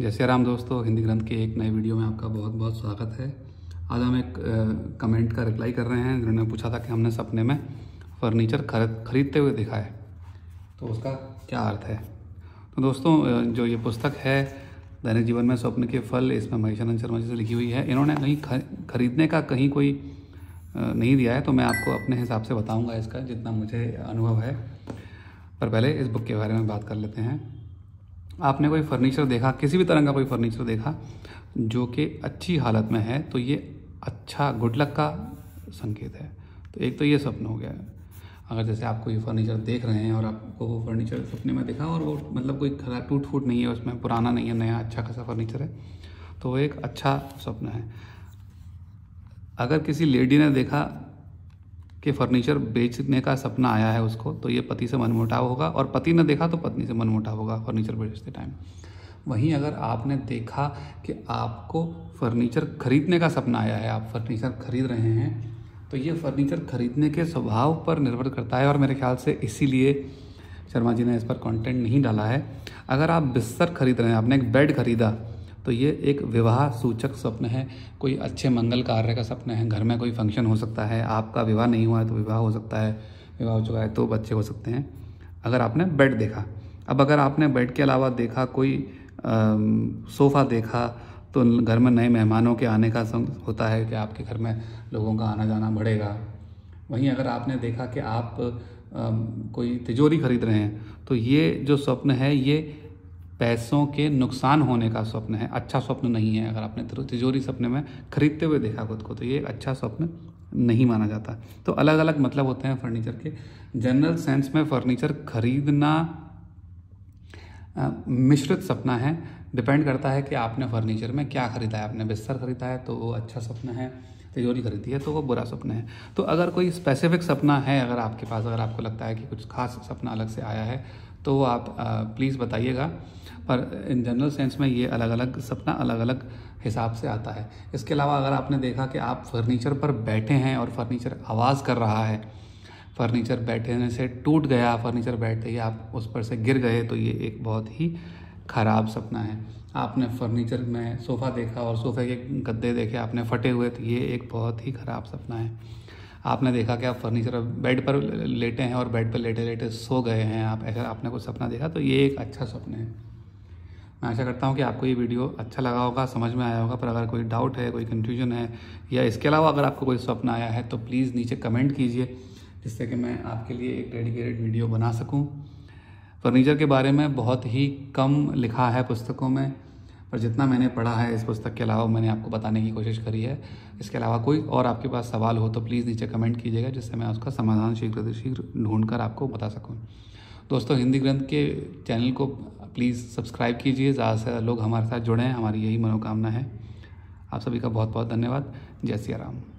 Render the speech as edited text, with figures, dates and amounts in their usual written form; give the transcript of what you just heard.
जय श्री राम दोस्तों, हिंदी ग्रंथ के एक नए वीडियो में आपका बहुत बहुत स्वागत है। आज हम एक कमेंट का रिप्लाई कर रहे हैं जिन्होंने पूछा था कि हमने सपने में फर्नीचर खरीदते हुए दिखा है, तो उसका क्या अर्थ है। तो दोस्तों, जो ये पुस्तक है दैनिक जीवन में स्वप्न के फल, इसमें महेशानंद शर्मा जी से लिखी हुई है। इन्होंने कहीं खरीदने का कहीं कोई नहीं दिया है, तो मैं आपको अपने हिसाब से बताऊँगा इसका जितना मुझे अनुभव है। पर पहले इस बुक के बारे में बात कर लेते हैं। आपने कोई फर्नीचर देखा, किसी भी तरह का कोई फर्नीचर देखा जो कि अच्छी हालत में है, तो ये अच्छा गुड लक का संकेत है। तो एक तो ये स्वप्न हो गया। अगर जैसे आपको ये फर्नीचर देख रहे हैं और आपको वो फर्नीचर सपने में दिखा और वो मतलब कोई खराब टूट फूट नहीं है, उसमें पुराना नहीं है, नया अच्छा खासा फर्नीचर है, तो वो एक अच्छा स्वप्न है। अगर किसी लेडी ने देखा कि फर्नीचर बेचने का सपना आया है उसको, तो ये पति से मनमुटाव होगा, और पति ने देखा तो पत्नी से मनमुटाव होगा फर्नीचर बेचते टाइम। वहीं अगर आपने देखा कि आपको फर्नीचर खरीदने का सपना आया है, आप फर्नीचर खरीद रहे हैं, तो ये फर्नीचर खरीदने के स्वभाव पर निर्भर करता है। और मेरे ख्याल से इसीलिए शर्मा जी ने इस पर कॉन्टेंट नहीं डाला है। अगर आप बिस्तर खरीद रहे हैं, आपने एक बेड खरीदा, तो ये एक विवाह सूचक स्वप्न है, कोई अच्छे मंगल कार्य का स्वप्न है। घर में कोई फंक्शन हो सकता है, आपका विवाह नहीं हुआ है तो विवाह हो सकता है, विवाह हो चुका है तो बच्चे हो सकते हैं। अगर आपने बेड देखा, अब अगर आपने बेड के अलावा देखा कोई सोफ़ा देखा, तो घर में नए मेहमानों के आने का होता है कि आपके घर में लोगों का आना जाना बढ़ेगा। वहीं अगर आपने देखा कि आप कोई तिजोरी खरीद रहे हैं, तो ये जो स्वप्न है ये पैसों के नुकसान होने का स्वप्न है, अच्छा स्वप्न नहीं है। अगर आपने तिजोरी सपने में खरीदते हुए देखा खुद को, तो ये अच्छा स्वप्न नहीं माना जाता। तो अलग अलग मतलब होते हैं फर्नीचर के। जनरल सेंस में फर्नीचर खरीदना मिश्रित सपना है, डिपेंड करता है कि आपने फर्नीचर में क्या खरीदा है। आपने बिस्तर खरीदा है तो वो अच्छा सपना है, तिजोरी खरीदी है तो वो बुरा सपना है। तो अगर कोई स्पेसिफिक सपना है अगर आपके पास, अगर आपको लगता है कि कुछ खास सपना अलग से आया है, तो आप प्लीज़ बताइएगा। पर इन जनरल सेंस में ये अलग अलग सपना अलग अलग हिसाब से आता है। इसके अलावा अगर आपने देखा कि आप फर्नीचर पर बैठे हैं और फर्नीचर आवाज़ कर रहा है, फर्नीचर बैठने से टूट गया, फर्नीचर बैठते ही आप उस पर से गिर गए, तो ये एक बहुत ही खराब सपना है। आपने फर्नीचर में सोफ़ा देखा और सोफ़े के गद्दे देखे आपने फटे हुए, तो ये एक बहुत ही ख़राब सपना है। आपने देखा कि आप फर्नीचर बेड पर लेटे हैं और बेड पर लेटे लेटे सो गए हैं आप, ऐसा आपने कुछ सपना देखा, तो ये एक अच्छा सपना है। मैं आशा करता हूँ कि आपको ये वीडियो अच्छा लगा होगा, समझ में आया होगा। पर अगर कोई डाउट है, कोई कन्फ्यूजन है, या इसके अलावा अगर आपको कोई सपना आया है, तो प्लीज़ नीचे कमेंट कीजिए, जिससे कि मैं आपके लिए एक डेडिकेटेड वीडियो बना सकूँ। फर्नीचर के बारे में बहुत ही कम लिखा है पुस्तकों में, पर जितना मैंने पढ़ा है इस पुस्तक के अलावा मैंने आपको बताने की कोशिश करी है। इसके अलावा कोई और आपके पास सवाल हो तो प्लीज़ नीचे कमेंट कीजिएगा, जिससे मैं उसका समाधान शीघ्र से शीघ्र ढूंढ कर आपको बता सकूँ। दोस्तों, हिंदी ग्रंथ के चैनल को प्लीज़ सब्सक्राइब कीजिए, ज़्यादा से ज़्यादा लोग हमारे साथ जुड़ें, हमारी यही मनोकामना है। आप सभी का बहुत बहुत धन्यवाद। जय सिया राम।